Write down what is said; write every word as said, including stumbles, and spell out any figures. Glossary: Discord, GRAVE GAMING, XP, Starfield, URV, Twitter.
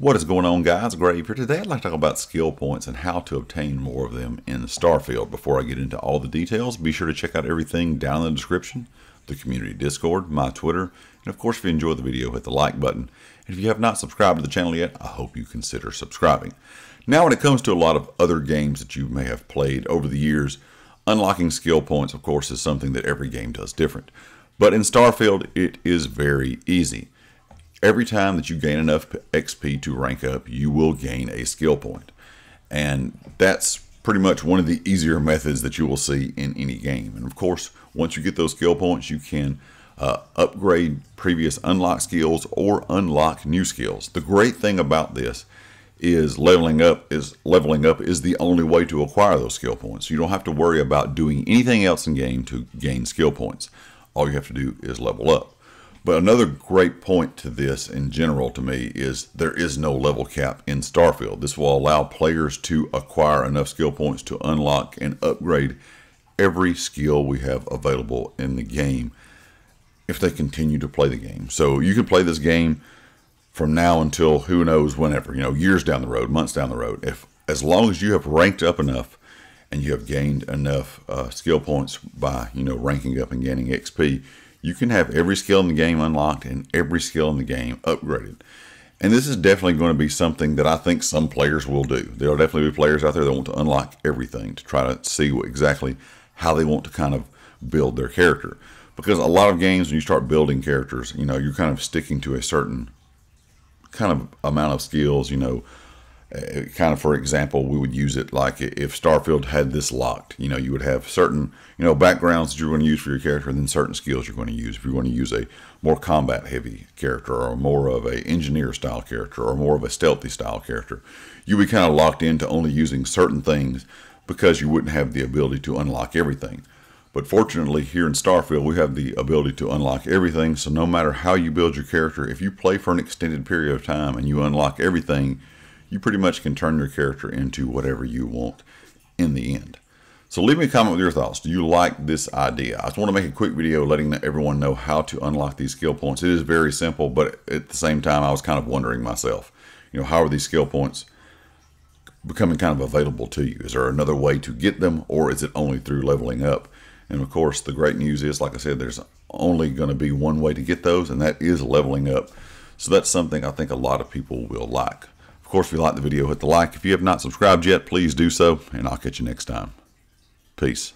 What is going on, guys? Grave here. Today I'd like to talk about skill points and how to obtain more of them in Starfield. Before I get into all the details, be sure to check out everything down in the description, the community Discord, my Twitter, and of course if you enjoyed the video, hit the like button. And if you have not subscribed to the channel yet, I hope you consider subscribing. Now when it comes to a lot of other games that you may have played over the years, unlocking skill points of course is something that every game does different. But in Starfield it is very easy. Every time that you gain enough X P to rank up, you will gain a skill point. And that's pretty much one of the easier methods that you will see in any game. And of course, once you get those skill points, you can uh, upgrade previous unlocked skills or unlock new skills. The great thing about this is leveling up is leveling up is the only way to acquire those skill points. You don't have to worry about doing anything else in game to gain skill points. All you have to do is level up. But another great point to this in general to me is there is no level cap in Starfield. This will allow players to acquire enough skill points to unlock and upgrade every skill we have available in the game if they continue to play the game. So you can play this game from now until who knows whenever, you know, years down the road, months down the road. If as long as you have ranked up enough and you have gained enough uh, skill points by, you know, ranking up and gaining X P, you can have every skill in the game unlocked and every skill in the game upgraded. And this is definitely going to be something that I think some players will do. There will definitely be players out there that want to unlock everything to try to see what, exactly how they want to kind of build their character. Because a lot of games, when you start building characters, you know, you're kind of sticking to a certain kind of amount of skills, you know. Uh, kind of, for example, we would use it like if Starfield had this locked, you know, you would have certain, you know, backgrounds that you're going to use for your character and then certain skills you're going to use. If you want to use a more combat heavy character or more of a engineer style character or more of a stealthy style character, you would be kind of locked into only using certain things because you wouldn't have the ability to unlock everything. But fortunately here in Starfield, we have the ability to unlock everything. So no matter how you build your character, if you play for an extended period of time and you unlock everything, you pretty much can turn your character into whatever you want in the end. So leave me a comment with your thoughts. Do you like this idea? I just want to make a quick video letting everyone know how to unlock these skill points. It is very simple, but at the same time, I was kind of wondering myself, you know, how are these skill points becoming kind of available to you? Is there another way to get them, or is it only through leveling up? And of course, the great news is, like I said, there's only going to be one way to get those, and that is leveling up. So that's something I think a lot of people will like. Of course, if you liked the video, hit the like. If you have not subscribed yet, please do so, and I'll catch you next time. Peace.